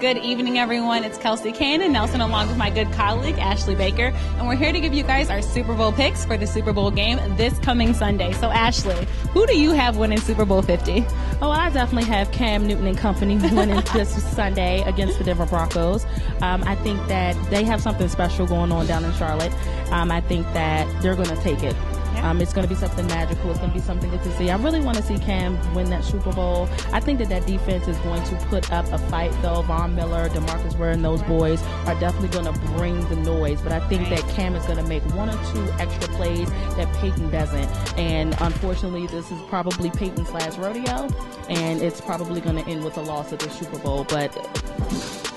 Good evening, everyone. It's Kelsey Cannon Nelson along with my good colleague, Ashley Baker. And we're here to give you guys our Super Bowl picks for the Super Bowl game this coming Sunday. So, Ashley, who do you have winning Super Bowl 50? Oh, I definitely have Cam Newton and company winning this Sunday against the Denver Broncos. I think that they have something special going on down in Charlotte. I think that they're going to take it. It's going to be something magical. It's going to be something good to see. I really want to see Cam win that Super Bowl. I think that that defense is going to put up a fight, though. Von Miller, DeMarcus Ware, and those boys are definitely going to bring the noise. But I think that Cam is going to make one or two extra plays that Peyton doesn't. And unfortunately, this is probably Peyton's last rodeo, and it's probably going to end with a loss at the Super Bowl. But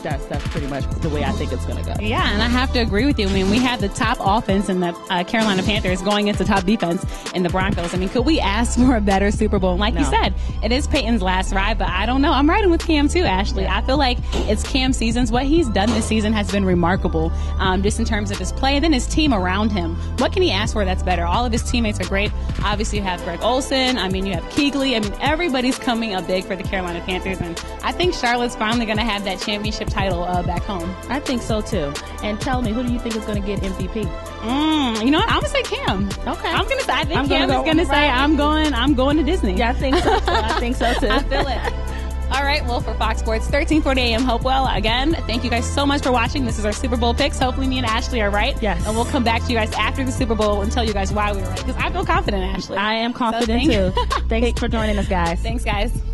that's pretty much the way I think it's going to go. Yeah, and I have to agree with you. I mean, we have the top offense in the Carolina Panthers going into top defense in the Broncos. I mean, could we ask for a better Super Bowl? And like you said, it is Peyton's last ride, but I don't know. I'm riding with Cam too, Ashley. I feel like it's Cam's seasons. What he's done this season has been remarkable, just in terms of his play and then his team around him. What can he ask for that's better? All of his teammates are great. Obviously, you have Greg Olson. I mean, you have Keighley. I mean, everybody's coming up big for the Carolina Panthers, and I think Charlotte's finally going to have that championship title back home. I think so too. And tell me, who do you think is going to get MVP? You know what? I'm going to say Cam. Okay. I think Cam is going to say, I'm going to Disney. Yeah, I think so too. I think so too. I feel it. All right. Well, for Fox Sports 1340 AM Hopewell, again, thank you guys so much for watching. This is our Super Bowl picks. Hopefully me and Ashley are right. Yes. And we'll come back to you guys after the Super Bowl and tell you guys why we were right. Because I feel confident, Ashley. I am confident too. Thanks for joining us, guys. Thanks, guys.